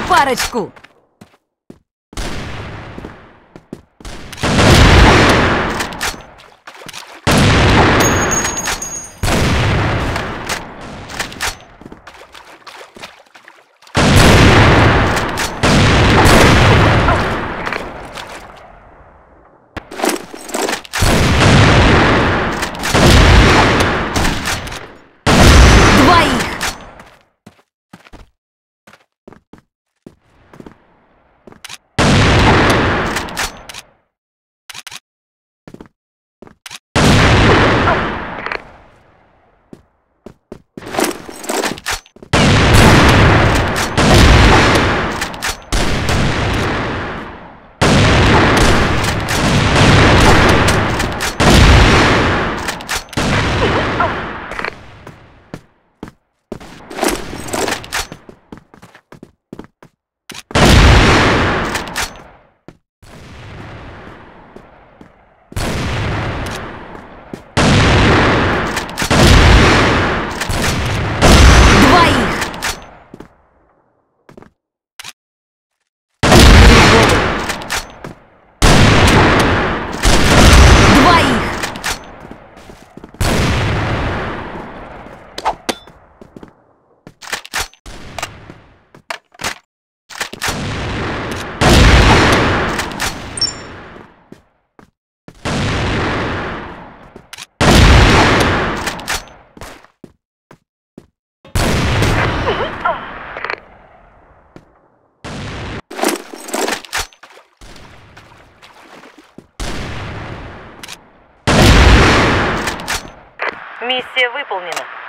еще парочку! Миссия выполнена.